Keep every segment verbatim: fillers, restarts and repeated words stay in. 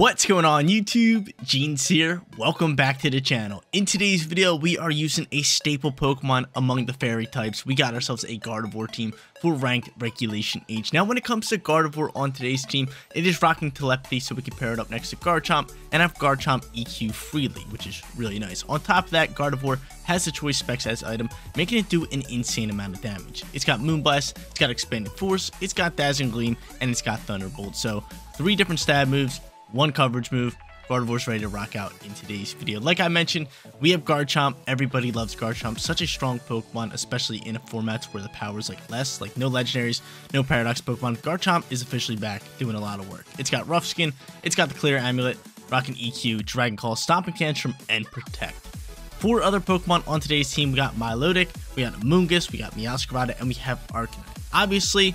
What's going on YouTube? Jeans here. Welcome back to the channel. In today's video, we are using a staple Pokemon among the fairy types. We got ourselves a Gardevoir team for ranked regulation age. Now, when it comes to Gardevoir on today's team, it is rocking telepathy, so we can pair it up next to Garchomp and have Garchomp E Q freely, which is really nice. On top of that, Gardevoir has the choice specs as item, making it do an insane amount of damage. It's got Moonblast, it's got Expanded Force, it's got Dazzling Gleam, and it's got Thunderbolt. So three different stab moves, one coverage move. Gardevoir's ready to rock out in today's video. Like I mentioned, we have Garchomp. Everybody loves Garchomp. Such a strong Pokemon, especially in a format where the power is like less, like no legendaries, no paradox Pokemon. Garchomp is officially back, doing a lot of work. It's got Rough Skin, it's got the Clear Amulet, rocking E Q, Dragon Call, Stomping Tantrum, and Protect. Four other Pokemon on today's team. We got Milotic, we got Amoonguss, we got Meowscarada, and we have Arcanine. Obviously,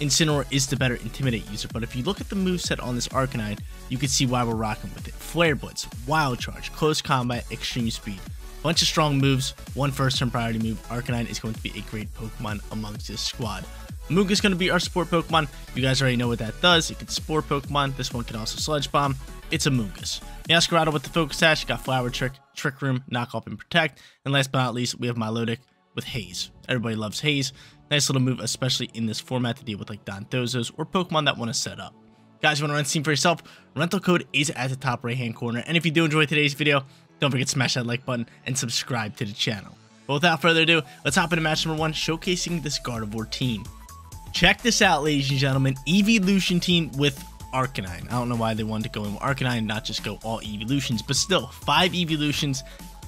Incineroar is the better Intimidate user, but if you look at the moveset on this Arcanine, you can see why we're rocking with it. Flare Blitz, Wild Charge, Close Combat, Extreme Speed. Bunch of strong moves, one first turn priority move. Arcanine is going to be a great Pokemon amongst this squad. Amoonguss is going to be our support Pokemon. You guys already know what that does. It can support Pokemon. This one can also Sludge Bomb. It's Amoonguss. Meowscarada with the Focus Sash, got Flower Trick, Trick Room, Knock Off, and Protect. And last but not least, we have Milotic with Haze. Everybody loves Haze. Nice little move, especially in this format to deal with like Dondozos or Pokemon that want to set up. Guys, if you want to run this team for yourself, rental code is at the top right hand corner. And if you do enjoy today's video, don't forget to smash that like button and subscribe to the channel. But without further ado, let's hop into match number one, showcasing this Gardevoir team. Check this out, ladies and gentlemen. Eeveelution team with Arcanine. I don't know why they wanted to go in with Arcanine and not just go all Eeveelutions, but still, five Eeveelutions.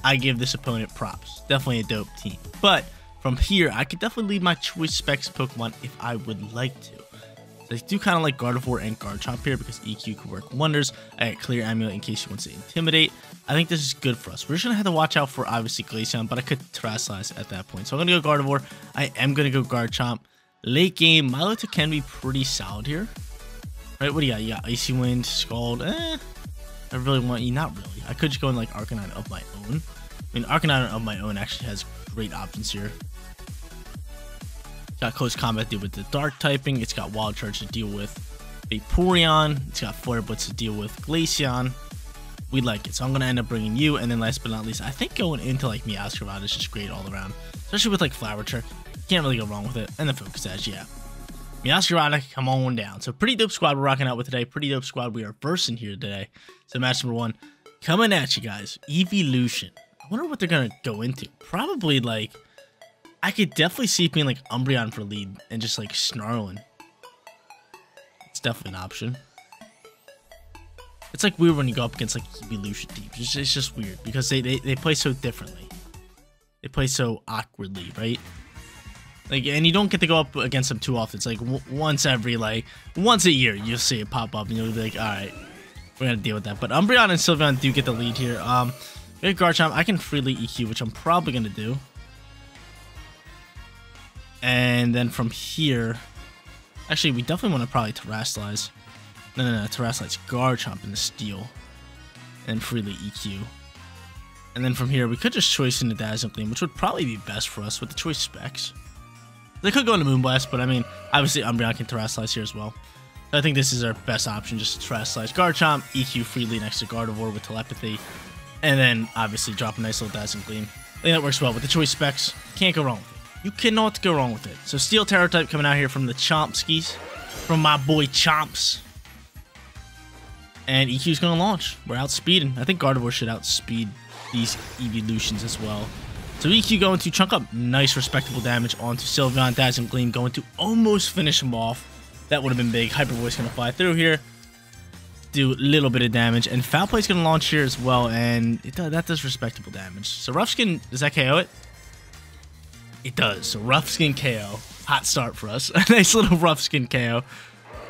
I give this opponent props. Definitely a dope team. But from here, I could definitely leave my choice specs Pokemon if I would like to. So I do kind of like Gardevoir and Garchomp here because E Q could work wonders. I got Clear Amulet in case you want to Intimidate. I think this is good for us. We're just going to have to watch out for, obviously, Glaceon, but I could Terastallize at that point. So I'm going to go Gardevoir. I am going to go Garchomp. Late game, Milotic can be pretty solid here. Right, what do you got? You got Icy Wind, Scald. Eh, I really want you. Not really. I could just go in like Arcanine of my own. I mean, Arcanine of my own actually has great options here. Got Close Combat to deal with the Dark typing. It's got Wild Charge to deal with Vaporeon. It's got Flare Blitz to deal with Glaceon. We like it. So I'm going to end up bringing you. And then last but not least, I think going into like Meowscarada is just great all around. Especially with like Flower Trick. Can't really go wrong with it. And the Focus Edge, yeah. Meowscarada, come on down. So pretty dope squad we're rocking out with today. Pretty dope squad we are versing here today. So match number one, coming at you guys. Eeveelution. I wonder what they're going to go into. Probably like... I could definitely see it being like Umbreon for lead and just like Snarling. It's definitely an option. It's like weird when you go up against like Eeveelution teams. It's, it's just weird because they, they, they play so differently. They play so awkwardly, right? Like, and you don't get to go up against them too often. It's like w once every like, once a year you'll see it pop up and you'll be like, all right, we're going to deal with that. But Umbreon and Sylveon do get the lead here. Um, we got Garchomp. I can freely E Q, which I'm probably going to do. And then from here, actually, we definitely want to probably Terastallize. No, no, no, Terastallize Garchomp in the Steel. And freely E Q. And then from here, we could just choice into Dazzling Gleam, which would probably be best for us with the choice specs. They could go into Moonblast, but I mean, obviously, Umbreon can Terastallize here as well. So I think this is our best option, just Terastallize Garchomp, E Q freely next to Gardevoir with Telepathy. And then, obviously, drop a nice little Dazzling Gleam. I think that works well with the choice specs. Can't go wrong with it. You cannot go wrong with it. So Steel Terror type coming out here from the Chompskis. From my boy Chomps. And E Q's going to launch. We're outspeeding. I think Gardevoir should outspeed these Eeveelutions as well. So E Q going to chunk up. Nice respectable damage onto Sylveon. Dazzling Gleam going to almost finish him off. That would have been big. Hyper Voice going to fly through here. Do a little bit of damage. And Foul Play's going to launch here as well. And it, that does respectable damage. So Rough Skin, does that K O it? It does. So Rough Skin K O. Hot start for us. A nice little Rough Skin K O.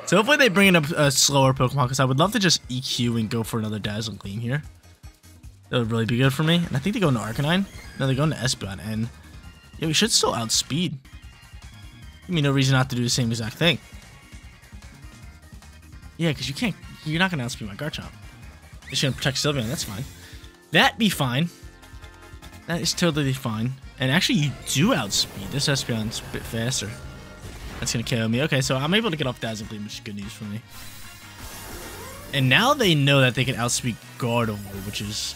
So hopefully they bring in a, a slower Pokemon because I would love to just E Q and go for another Dazzling Gleam here. That would really be good for me. And I think they go into Arcanine. No, they go into Espeon. And yeah, we should still outspeed. Give me no reason not to do the same exact thing. Yeah, because you can't. You're not going to outspeed my Garchomp. It's going to protect Sylveon. That's fine. That'd be fine. That is totally fine. And actually, you do outspeed. This Espeon's a bit faster. That's going to K O me. Okay, so I'm able to get off Dazzling Gleam, which is good news for me. And now they know that they can outspeak Gardevoir, which is...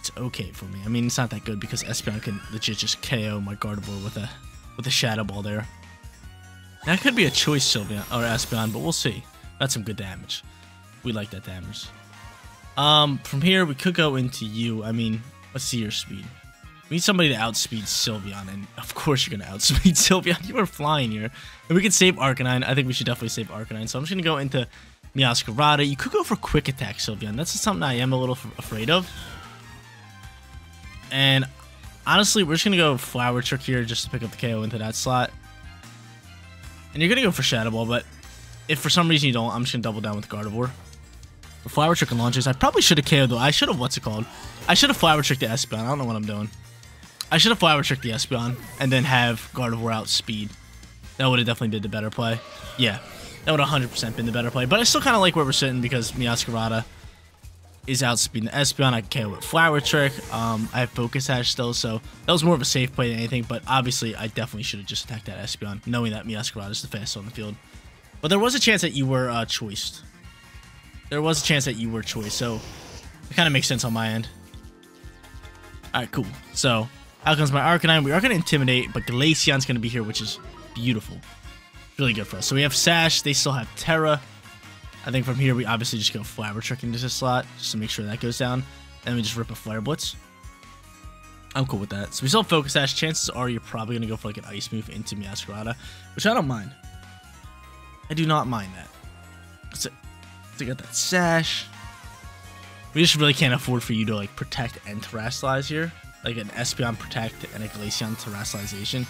it's okay for me. I mean, it's not that good because Espeon can legit just K O my Gardevoir with a with a Shadow Ball there. That could be a choice, Sylveon or Espeon, but we'll see. That's some good damage. We like that damage. Um, from here we could go into you. I mean, let's see your speed. We need somebody to outspeed Sylveon, and of course you're gonna outspeed Sylveon. You are flying here, and we could save Arcanine. I think we should definitely save Arcanine. So I'm just gonna go into Meowscarada. You could go for Quick Attack, Sylveon. That's just something I am a little afraid of. And honestly, we're just going to go Flower Trick here just to pick up the K O into that slot. And you're going to go for Shadow Ball, but if for some reason you don't, I'm just going to double down with Gardevoir. The Flower Trick and launches. I probably should have K O'd though. I should have, what's it called? I should have Flower Tricked the Espeon. I don't know what I'm doing. I should have Flower Tricked the Espeon and then have Gardevoir outspeed. That would have definitely been the better play. Yeah, that would have one hundred percent been the better play. But I still kind of like where we're sitting because Meowscarada is outspeeding the Espeon. I can with Flower Trick. Um, I have Focus Sash still, so that was more of a safe play than anything, but obviously I definitely should have just attacked that Espeon, knowing that Meowscarada is the fastest on the field. But there was a chance that you were uh, choiced. There was a chance that you were choiced, so it kind of makes sense on my end. Alright, cool. So, out comes my Arcanine. We are going to Intimidate, but Glaceon's going to be here, which is beautiful. Really good for us. So we have Sash. They still have Terra. I think from here we obviously just go Flower Trick into this slot just to make sure that goes down, and we just rip a Flare Blitz. I'm cool with that. So we still have Focus Sash. Chances are you're probably going to go for like an Ice move into Meowscarada, which I don't mind. I do not mind that. So, so got that Sash. We just really can't afford for you to like Protect and Terrastalize here, like an Espeon Protect and a Glaceon Terrastalization.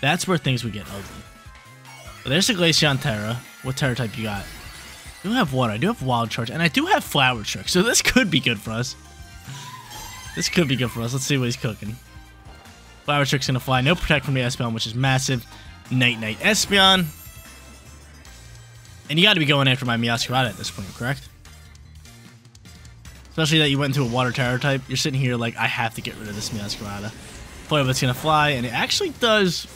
That's where things would get ugly. But there's a Glaceon Terra. What Terra type you got? I do have Water, I do have Wild Charge, and I do have Flower Trick, so this could be good for us. This could be good for us. Let's see what he's cooking. Flower Trick's gonna fly. No Protect from the Espeon, which is massive. Night Night Espeon. And you gotta be going after my Meowscarada at this point, correct? Especially that you went into a Water Terror type. You're sitting here like, I have to get rid of this Meowscarada. But it's gonna fly, and it actually does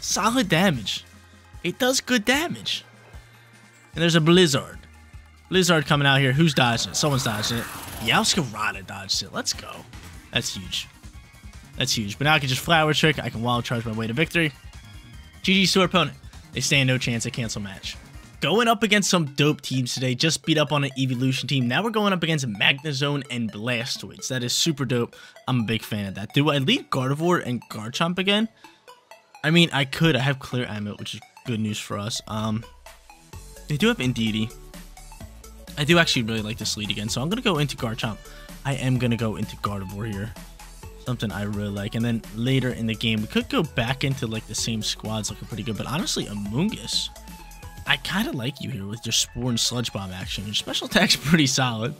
solid damage. It does good damage. And there's a Blizzard. Blizzard coming out here. Who's dodging it? Someone's dodging it. Meowscarada dodged it. Let's go. That's huge. That's huge. But now I can just Flower Trick. I can Wild Charge my way to victory. G G's to our opponent. They stand no chance at cancel match. Going up against some dope teams today. Just beat up on an Eeveelution team. Now we're going up against Magnezone and Blastoise. That is super dope. I'm a big fan of that. Do I lead Gardevoir and Garchomp again? I mean, I could. I have Clear Amulet, which is good news for us. Um... They do have Indeedee. I do actually really like this lead again, so I'm going to go into Garchomp. I am going to go into Gardevoir here. Something I really like. And then later in the game, we could go back into like the same squads looking pretty good. But honestly, Amoonguss, I kind of like you here with your Spore and Sludge Bomb action. Your special attack's pretty solid.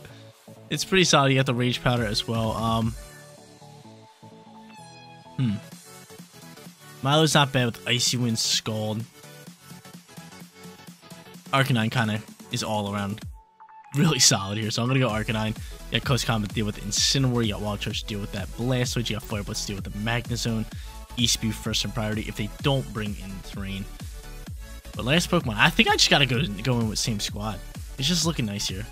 It's pretty solid. You got the Rage Powder as well. Um, hmm. Milo's not bad with Icy Wind, Scald. Arcanine kind of is all around really solid here, so I'm going to go Arcanine. You got Close Combat to deal with Incineroar, you got Wild Charge to deal with that Blastoise, you got Flare Blitz to deal with the Magnezone, E-Spew first in priority if they don't bring in the terrain. But last Pokemon, I think I just got to go go in with same squad. It's just looking nice here.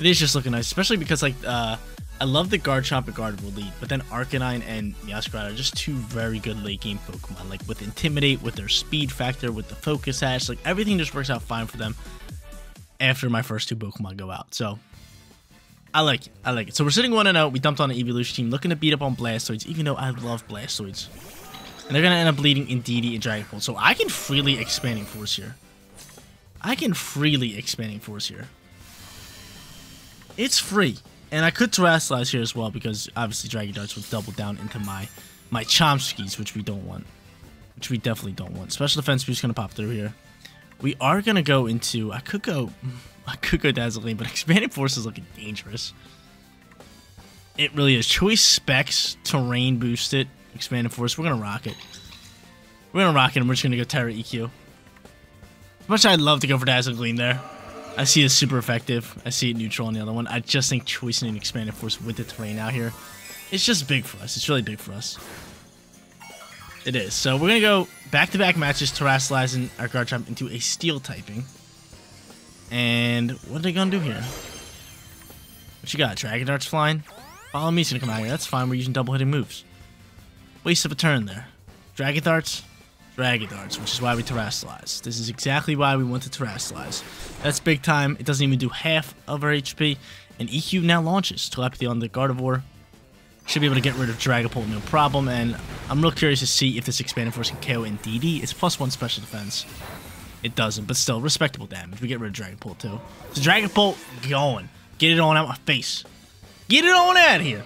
It is just looking nice, especially because like uh, I love the Garchomp and Gardevoir lead, but then Arcanine and Meowscarada are just two very good late game Pokemon. Like with Intimidate, with their speed factor, with the Focus Sash, like everything just works out fine for them after my first two Pokemon go out. So I like it. I like it. So we're sitting one and oh. We dumped on an Eeveelution team looking to beat up on Blastoise, even though I love Blastoise. And they're going to end up leading Indeedee and Dragapult. So I can freely Expanding Force here. I can freely Expanding Force here. It's free. And I could Terrastalize here as well because obviously Dragon Darts would double down into my my Chomskis, which we don't want. Which we definitely don't want. Special Defense Boost gonna pop through here. We are gonna go into I could go I could go Dazzling, but Expanding Force is looking dangerous. It really is. Choice Specs, Terrain Boost it, Expanding Force. We're gonna rock it. We're gonna rock it and we're just gonna go Terra E Q. As much as I'd love to go for Dazzling Gleam there. I see it super effective. I see it neutral on the other one. I just think choosing an Expanded Force with the terrain out here, it's just big for us. It's really big for us. It is. So we're going to go back-to-back matches, Terrastalizing our Garchomp into a Steel typing. And what are they gonna do here? What you got? Dragon darts flying? Follow me's gonna come out here. That's fine. We're using double hitting moves. Waste of a turn there. Dragon darts, dragon darts, which is why we terrestrialize. This is exactly why we want to terrestrialize. That's big time. It doesn't even do half of our H P. And E Q now launches telepathy on the Gardevoir. Should be able to get rid of Dragapult, no problem. And I'm real curious to see if this expanded force can K O Indeedee. It's plus one special defense. It doesn't, but still respectable damage. We get rid of Dragapult too. So Dragapult going. Get it on out my face. Get it on out of here.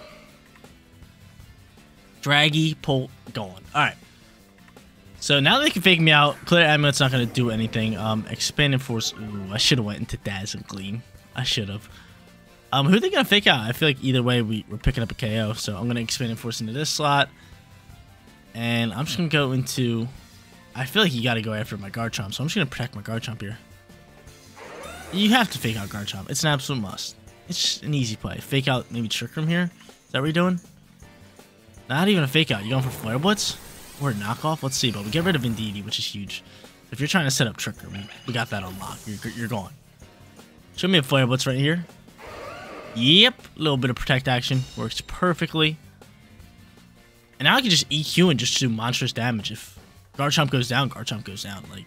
Dragapult going. All right. So now they can fake me out. Clear Amulet's not going to do anything. Um, expanded force. Ooh, I should have went into Dazzle Gleam. I should have. Um, who are they going to fake out? I feel like either way we, we're picking up a K O. So I'm going to expand force into this slot. And I'm just going to go into... I feel like you got to go after my Garchomp. So I'm just going to protect my Garchomp here. You have to fake out Garchomp. It's an absolute must. It's just an easy play. Fake out maybe Trick Room here. Is that what you're doing? Not even a fake out. You going for Flare Blitz? Or a knockoff? Let's see. But we get rid of Indeedee, which is huge. If you're trying to set up Trick Room, we got that on lock. You're, you're gone. Show me a Flare Blitz right here. Yep, a little bit of protect action. Works perfectly. And now I can just E Q and just do monstrous damage. If Garchomp goes down, Garchomp goes down. Like,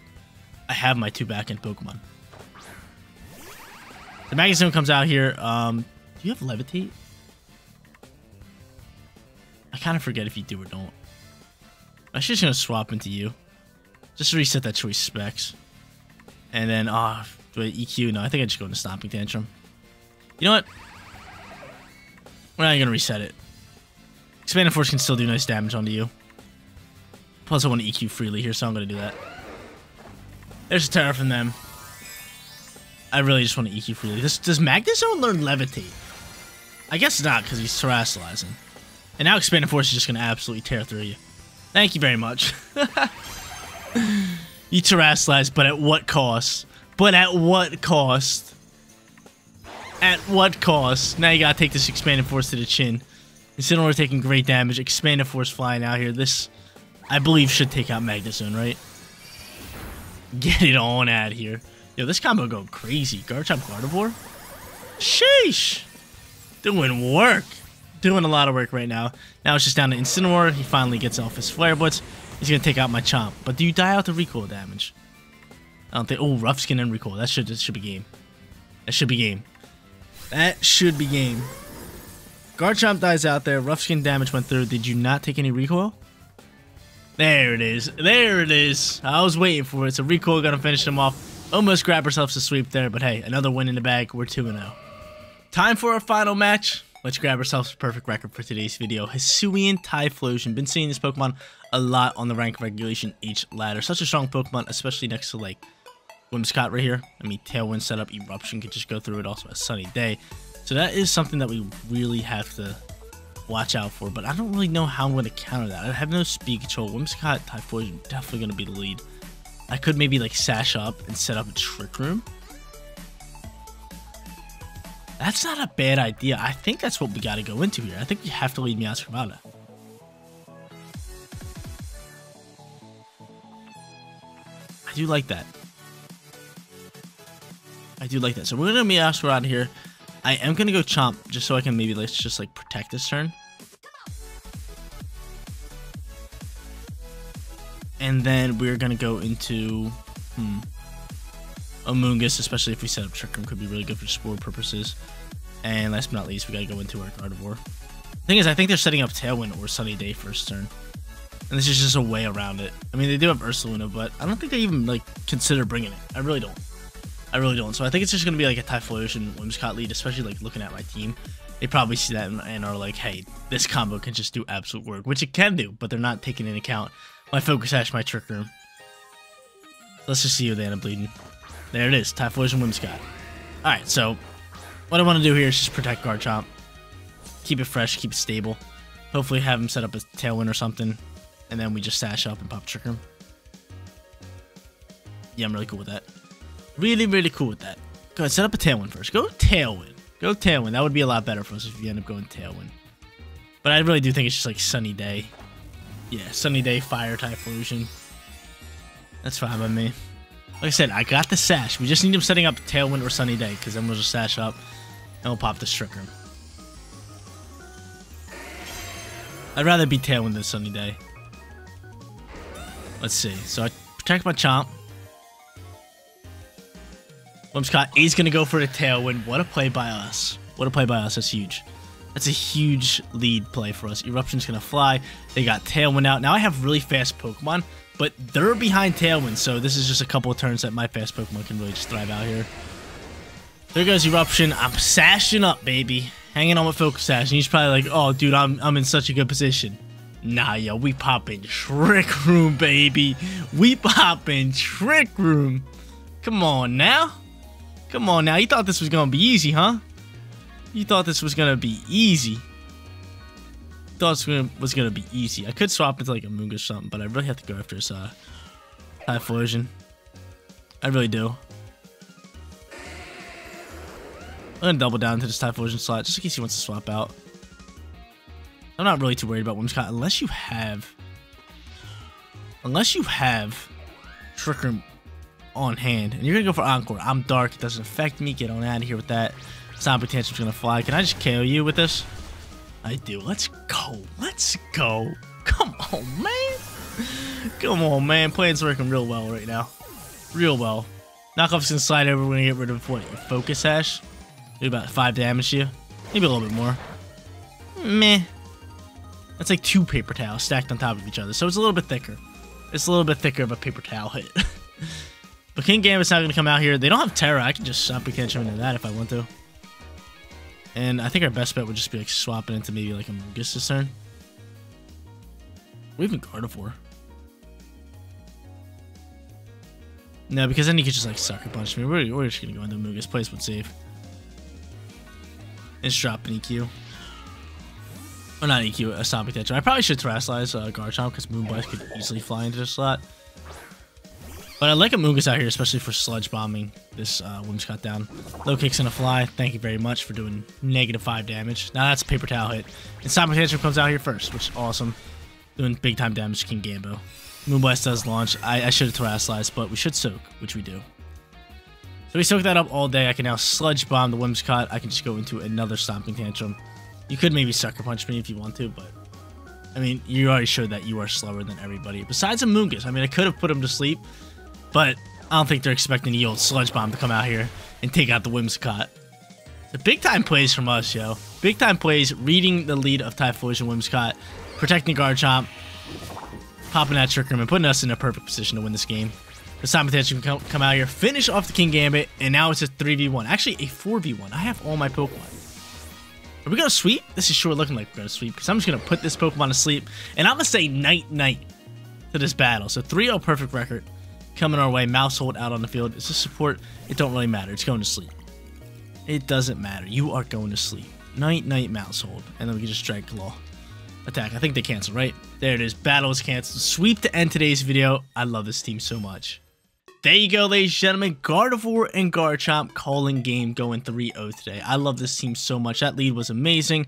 I have my two back-end Pokemon. The Magnezone comes out here. Um, do you have Levitate? I kind of forget if you do or don't. I'm just going to swap into you. Just reset that choice specs. And then, ah, oh, do I E Q? No, I think I just go into Stomping Tantrum. You know what? We're not even going to reset it. Expanded Force can still do nice damage onto you. Plus, I want to E Q freely here, so I'm going to do that. There's a Terra from them. I really just want to E Q freely. Does, does Magnezone learn Levitate? I guess not, because he's terrestrializing. And now Expanded Force is just going to absolutely tear through you. Thank you very much. You terrestrialize, but at what cost? But at what cost? At what cost? Now you gotta take this Expanded Force to the chin. Incineroar taking great damage. Expanded Force flying out here. This, I believe, should take out Magnezone, right? Get it on out of here. Yo, this combo go crazy. Garchomp Gardevoir? Sheesh! Doing work. Doing a lot of work right now. Now it's just down to Incineroar. He finally gets off his Flare Blitz. He's gonna take out my Chomp. But do you die out the recoil damage? I don't think... Oh, Rough Skin and Recoil. That should, that should be game. That should be game. That should be game. Garchomp dies out there. Rough Skin damage went through. Did you not take any recoil? There it is. There it is. I was waiting for it. So recoil gonna finish him off. Almost grab ourselves a sweep there. But hey, another win in the bag. We're two and oh. Time for our final match. Let's grab ourselves a perfect record for today's video. Hisuian Typhlosion. Been seeing this Pokemon a lot on the rank regulation H ladder. Such a strong Pokemon, especially next to like... Whimsicott right here. I mean, Tailwind setup, Eruption could just go through it. Also, a sunny day. So that is something that we really have to watch out for. But I don't really know how I'm going to counter that. I have no speed control. Whimsicott, Typhlosion, definitely going to be the lead. I could maybe like sash up and set up a Trick Room. That's not a bad idea. I think that's what we got to go into here. I think we have to lead Meowscarada. I do like that. I do like that. So we're going to Meowscarada here. I am going to go Chomp just so I can maybe let's just like protect this turn. And then we're going to go into hmm, Amoonguss, especially if we set up Trick Room. Could be really good for Spore purposes. And last but not least, we got to go into our Gardevoir. The thing is, I think they're setting up Tailwind or Sunny Day first turn. And this is just a way around it. I mean, they do have Ursaluna, but I don't think they even like consider bringing it. I really don't. I really don't. So I think it's just going to be like a Typhlosion Whimsicott lead, especially like looking at my team. They probably see that and, and are like, hey, this combo can just do absolute work, which it can do, but they're not taking into account my Focus Ash, my Trick Room. Let's just see who they end up bleeding. There it is, Typhlosion Whimsicott. Alright, so what I want to do here is just protect Garchomp. Keep it fresh, keep it stable. Hopefully have him set up a Tailwind or something, and then we just sash up and pop Trick Room. Yeah, I'm really cool with that. Really, really cool with that. Go ahead, set up a Tailwind first. Go Tailwind. Go Tailwind. That would be a lot better for us if you end up going Tailwind. But I really do think it's just like Sunny Day. Yeah, Sunny Day, Fire Typhlosion. That's fine by me. Like I said, I got the Sash. We just need him setting up Tailwind or Sunny Day, because then we'll just Sash up, and we'll pop the Strickerm. I'd rather be Tailwind than Sunny Day. Let's see. So I protect my Chomp. Whimsicott is going to go for the Tailwind. What a play by us. What a play by us. That's huge. That's a huge lead play for us. Eruption's going to fly. They got Tailwind out. Now I have really fast Pokemon, but they're behind Tailwind, so this is just a couple of turns that my fast Pokemon can really just thrive out here. There goes Eruption. I'm sashing up, baby. Hanging on with Focus Sash. And he's probably like, oh, dude, I'm, I'm in such a good position. Nah, yo, we poppin' Trick Room, baby. We poppin' Trick Room. Come on now. Come on now. You thought this was gonna be easy, huh? You thought this was gonna be easy. You thought this was gonna, was gonna be easy. I could swap into like Amoonguss or something, but I really have to go after this uh, Typhlosion. I really do. I'm gonna double down to this Typhlosion slot just in case he wants to swap out. I'm not really too worried about Whimsicott unless you have, unless you have Trick Room on hand, and you're gonna go for Encore. I'm dark, it doesn't affect me. Get on out of here with that. Sonic Tantrum is gonna fly. Can I just K O you with this? I do. Let's go. Let's go. Come on, man. Come on, man. Playing's working real well right now. Real well. Knockoff's gonna slide over. We're gonna get rid of what? Your Focus Sash. Do about five damage to you. Maybe a little bit more. Meh. That's like two paper towels stacked on top of each other, so it's a little bit thicker. It's a little bit thicker of a paper towel hit. But Kingambit's not going to come out here. They don't have Terra. I can just swap a catch him into that if I want to. And I think our best bet would just be like swapping into maybe like a Amoonguss this turn. Or even Gardevoir. No, because then he could just like Sucker Punch me. We're, we're just going to go into Amoonguss. Place would save. And just drop an E Q. Or not E Q, a Sonic Tantrum. I probably should Terrasilize uh, Garchomp because Moonblast could easily fly into this slot. But I like Amoonguss out here, especially for sludge bombing this uh, Whimsicott down. Low kick's gonna fly. Thank you very much for doing negative five damage. Now that's a paper towel hit. And Sonic Tantrum comes out here first, which is awesome. Doing big time damage to Kingambo. Moonblast does launch. I, I should have Terrasilized, but we should soak, which we do. So we soak that up all day. I can now sludge bomb the Whimsicott. I can just go into another Stomping Tantrum. You could maybe Sucker Punch me if you want to, but... I mean, you already showed that you are slower than everybody. Besides Amoonguss. I mean, I could have put him to sleep, but I don't think they're expecting the old Sludge Bomb to come out here and take out the Whimsicott. The big-time plays from us, yo. Big-time plays, reading the lead of Typhlosion Whimsicott, protecting Garchomp, popping that Trick Room, and putting us in a perfect position to win this game. The Sonic Tantrum can come out here, finish off the Kingambit, and now it's a three v one. Actually, a four v one. I have all my Pokemon. Are we going to sweep? This is sure looking like we're going to sweep, because I'm just going to put this Pokemon to sleep, and I'm going to say night-night to this battle. So three oh perfect record coming our way. Mouhold out on the field. It's just support. It don't really matter. It's going to sleep. It doesn't matter. You are going to sleep. Night-night Mouhold, and then we can just drag Claw. Attack. I think they canceled, right? There it is. Battle is canceled. Sweep to end today's video. I love this team so much. There you go, ladies and gentlemen. Gardevoir and Garchomp calling game, going three oh today. I love this team so much. That lead was amazing.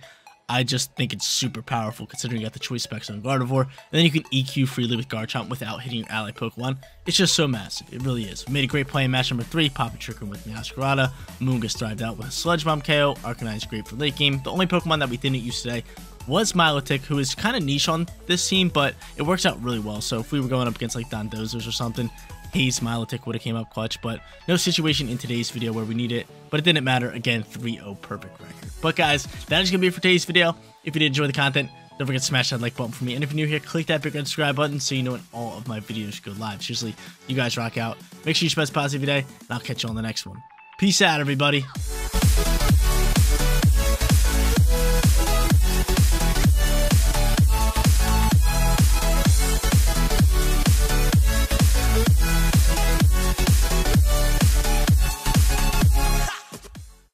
I just think it's super powerful considering you got the choice specs on Gardevoir. And then you can E Q freely with Garchomp without hitting your ally Pokemon. It's just so massive. It really is. We made a great play in match number three. Popping Trick Room with Meowscarada. Amoonguss thrived out with a Sludge Bomb K O. Arcanine's great for late game. The only Pokemon that we didn't use today was Milotic, who is kind of niche on this team, but it works out really well. So if we were going up against like Dondozos or something, Hayes Milotic would have came up clutch, but no situation in today's video where we need it, but it didn't matter. Again, three oh perfect record. But guys, that is going to be it for today's video. If you did enjoy the content, don't forget to smash that like button for me, and if you're new here, click that big red subscribe button so you know when all of my videos go live. Seriously, you guys rock out. Make sure you spread positive today, and I'll catch you on the next one. Peace out, everybody.